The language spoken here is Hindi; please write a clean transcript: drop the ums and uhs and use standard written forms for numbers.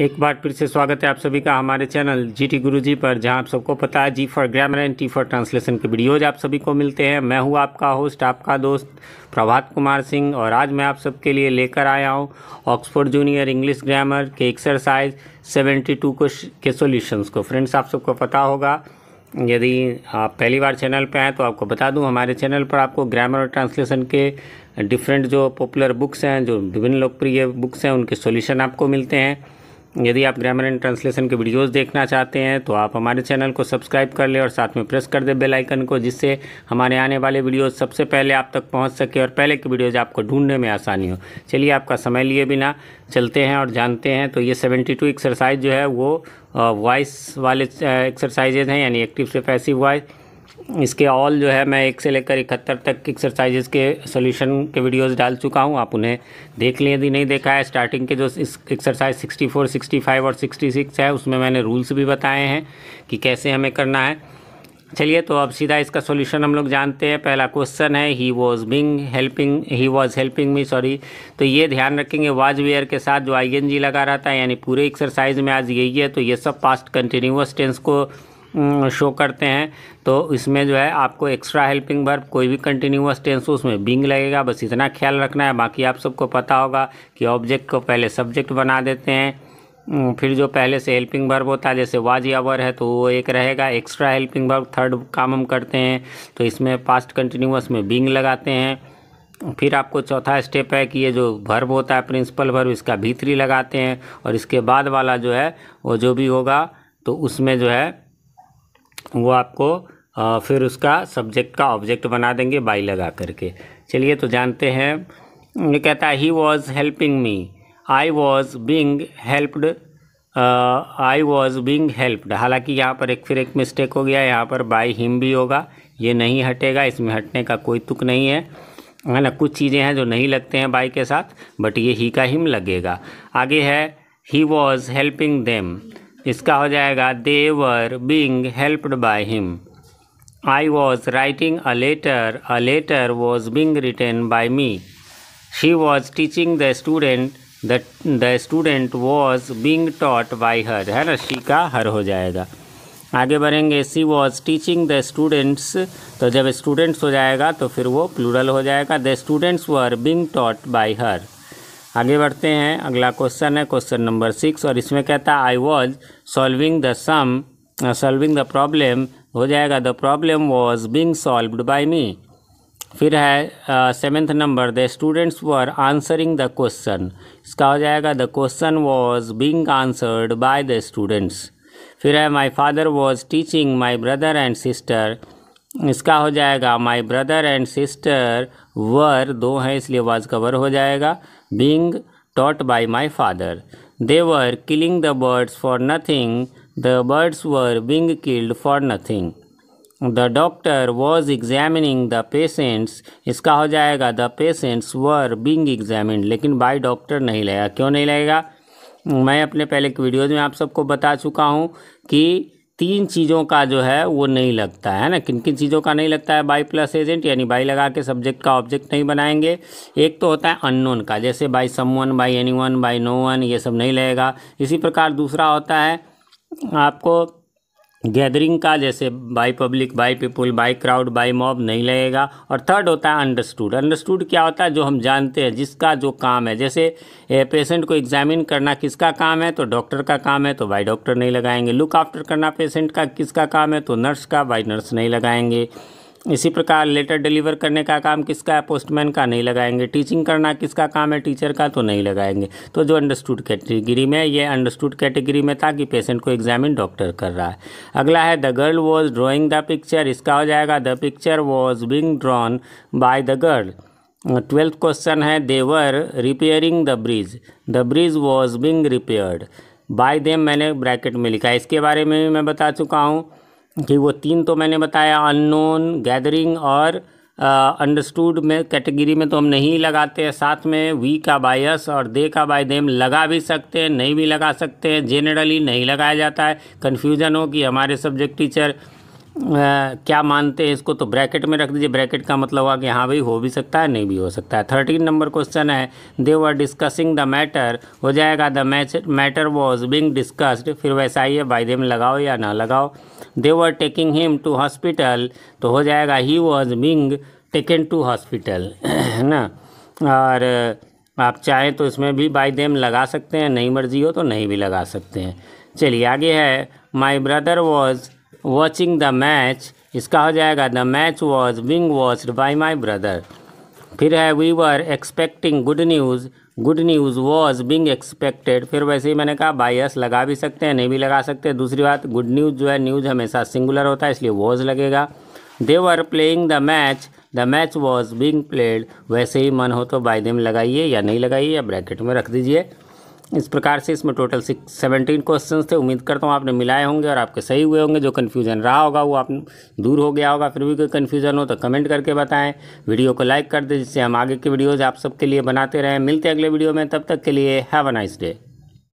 एक बार फिर से स्वागत है आप सभी का हमारे चैनल जीटी गुरुजी पर, जहां आप सबको पता है G for grammar and T for translation के वीडियोज आप सभी को मिलते हैं। मैं हूं आपका होस्ट, आपका दोस्त प्रभात कुमार सिंह, और आज मैं आप सबके लिए लेकर आया हूं ऑक्सफोर्ड जूनियर इंग्लिश ग्रामर के एक्सरसाइज 72 के सोल्यूशंस को। फ्रेंड्स, आप सबको पता होगा, यदि आप पहली बार चैनल पर आएँ तो आपको बता दूँ, हमारे चैनल पर आपको ग्रामर और ट्रांसलेशन के डिफरेंट जो पॉपुलर बुक्स हैं, जो विभिन्न लोकप्रिय बुक्स हैं, उनके सोल्यूशन आपको मिलते हैं। यदि आप ग्रामर एंड ट्रांसलेशन के वीडियोस देखना चाहते हैं तो आप हमारे चैनल को सब्सक्राइब कर लें और साथ में प्रेस कर दें बेल आइकन को, जिससे हमारे आने वाले वीडियोस सबसे पहले आप तक पहुंच सके और पहले के वीडियोस आपको ढूंढने में आसानी हो। चलिए, आपका समय लिए बिना चलते हैं और जानते हैं। तो ये 72 एक्सरसाइज जो है वो वॉइस वाले एक्सरसाइजेज हैं, यानी एक्टिव से पैसिव वॉइस। इसके ऑल जो है मैं 1 से लेकर 71 तक एक्सरसाइजेज के सॉल्यूशन के वीडियोस डाल चुका हूं, आप उन्हें देख लें यदि नहीं देखा है। स्टार्टिंग के जो एक्सरसाइज 64, 65 और 66 है, उसमें मैंने रूल्स भी बताए हैं कि कैसे हमें करना है। चलिए, तो अब सीधा इसका सॉल्यूशन हम लोग जानते हैं। पहला क्वेश्चन है ही वॉज हेल्पिंग मी। तो ये ध्यान रखेंगे, वाज वेयर के साथ जो आईएनजी लगा रहा था, यानी पूरे एक्सरसाइज में आज यही है, तो ये सब पास्ट कंटिन्यूअस टेंस को शो करते हैं। तो इसमें जो है आपको एक्स्ट्रा हेल्पिंग वर्ब कोई भी कंटिन्यूअस टेंस हो उसमें बीइंग लगेगा, बस इतना ख्याल रखना है। बाकी आप सबको पता होगा कि ऑब्जेक्ट को पहले सब्जेक्ट बना देते हैं, फिर जो पहले से हेल्पिंग वर्ब होता है, जैसे वाज या वर है तो वो एक रहेगा। एक्स्ट्रा हेल्पिंग वर्ब थर्ड काम हम करते हैं, तो इसमें पास्ट कंटिन्यूअस में बीइंग लगाते हैं। फिर आपको चौथा स्टेप है कि ये जो वर्ब होता है प्रिंसिपल वर्ब, इसका भी3 लगाते हैं, और इसके बाद वाला जो है वो जो भी होगा तो उसमें जो है वो आपको फिर उसका सब्जेक्ट का ऑब्जेक्ट बना देंगे बाई लगा करके। चलिए, तो जानते हैं। ये कहता है he was helping me, I was being helped. हालांकि यहाँ पर फिर एक मिस्टेक हो गया, यहाँ पर बाई हिम भी होगा, ये नहीं हटेगा, इसमें हटने का कोई तुक नहीं है, है ना। कुछ चीज़ें हैं जो नहीं लगते हैं बाई के साथ, बट ये ही का हिम लगेगा। आगे है ही वॉज हेल्पिंग देम, इसका हो जाएगा they were being helped by him. I was writing a letter was being written by me. She was teaching the student was being taught by her, है ना, शी का हर हो जाएगा। आगे बढ़ेंगे she was teaching the students, तो जब स्टूडेंट्स हो जाएगा तो फिर वो प्लूरल हो जाएगा, the students were being taught by her. आगे बढ़ते हैं, अगला क्वेश्चन है क्वेश्चन नंबर 6, और इसमें कहता है I was solving the problem, हो जाएगा the problem was being solved by me. फिर है 7th number the students were answering the question, इसका हो जाएगा the question was being answered by the students. फिर है my father was teaching my brother and sister, इसका हो जाएगा my brother and sister were, 2 हैं इसलिए वाज कवर हो जाएगा, being taught by my father. They were killing the birds for nothing, the birds were being killed for nothing. The doctor was examining the patients, इसका हो जाएगा the patients were being examined, लेकिन बाय डॉक्टर नहीं लगेगा। क्यों नहीं लगेगा, मैं अपने पहले के वीडियोज में आप सबको बता चुका हूँ कि 3 चीज़ों का जो है वो नहीं लगता है ना। किन किन चीज़ों का नहीं लगता है, बाई प्लस एजेंट, यानी बाई लगा के सब्जेक्ट का ऑब्जेक्ट नहीं बनाएंगे। एक तो होता है अननोन का, जैसे by someone, by anyone, by no one, ये सब नहीं लगेगा। इसी प्रकार दूसरा होता है आपको गैदरिंग का, जैसे by public, by people, by crowd, by mob, नहीं लगेगा। और थर्ड होता है अंडरस्टूड। अंडरस्टूड क्या होता है, जो हम जानते हैं, जिसका जो काम है, जैसे पेशेंट को एग्जामिन करना किसका काम है, तो डॉक्टर का काम है, तो बाई डॉक्टर नहीं लगाएंगे। लुक आफ्टर करना पेशेंट का किसका काम है, तो नर्स का, बाई नर्स नहीं लगाएंगे। इसी प्रकार लेटर डिलीवर करने का काम किसका है, पोस्टमैन का, नहीं लगाएंगे। टीचिंग करना किसका काम है, टीचर का, तो नहीं लगाएंगे। तो जो अंडरस्टूड कैटेगरी में, ये अंडरस्टूड कैटेगरी में था कि पेशेंट को एग्जामिन डॉक्टर कर रहा है। अगला है the girl was drawing the picture, इसका हो जाएगा the picture was being drawn by the girl. 12th question है they were repairing the bridge was being repaired by them, मैंने ब्रैकेट में लिखा है, इसके बारे में भी मैं बता चुका हूँ कि वो 3 तो मैंने बताया, अननोन, गैदरिंग और अंडरस्टूड में कैटेगरी में तो हम नहीं लगाते हैं। साथ में वी का बायस और दे का बाय देम लगा भी सकते हैं, नहीं भी लगा सकते हैं, जेनरली नहीं लगाया जाता है। कन्फ्यूजन हो कि हमारे सब्जेक्ट टीचर क्या मानते हैं इसको, तो ब्रैकेट में रख दीजिए। ब्रैकेट का मतलब हुआ कि हाँ भाई हो भी सकता है नहीं भी हो सकता है। 13 नंबर क्वेश्चन है they were discussing the matter, हो जाएगा the matter was being discussed, फिर वैसा ही है बाय देम लगाओ या ना लगाओ। They were taking him to hospital, तो हो जाएगा he was being taken to hospital, है ना। और आप चाहें तो इसमें भी बाय देम लगा सकते हैं, नहीं मर्जी हो तो नहीं भी लगा सकते हैं। चलिए आगे है my brother was watching the match, इसका हो जाएगा the match was being watched by my brother. फिर है we were expecting good news, good news was being expected, फिर वैसे ही मैंने कहा बायस लगा भी सकते हैं नहीं भी लगा सकते। दूसरी बात गुड न्यूज़ जो है न्यूज़ हमेशा सिंगुलर होता है इसलिए वॉज लगेगा। They were playing the match was being played, वैसे ही मन हो तो बाय देम लगाइए या नहीं लगाइए या ब्रैकेट में रख दीजिए। इस प्रकार से इसमें टोटल 17 क्वेश्चंस थे। उम्मीद करता हूँ आपने मिलाए होंगे और आपके सही हुए होंगे। जो कन्फ्यूज़न रहा होगा वो आप दूर हो गया होगा। फिर भी कोई कन्फ्यूज़न हो तो कमेंट करके बताएं। वीडियो को लाइक कर दें जिससे हम आगे की वीडियोज़ आप सबके लिए बनाते रहें। मिलते हैं अगले वीडियो में, तब तक के लिए हैव अ नाइस डे।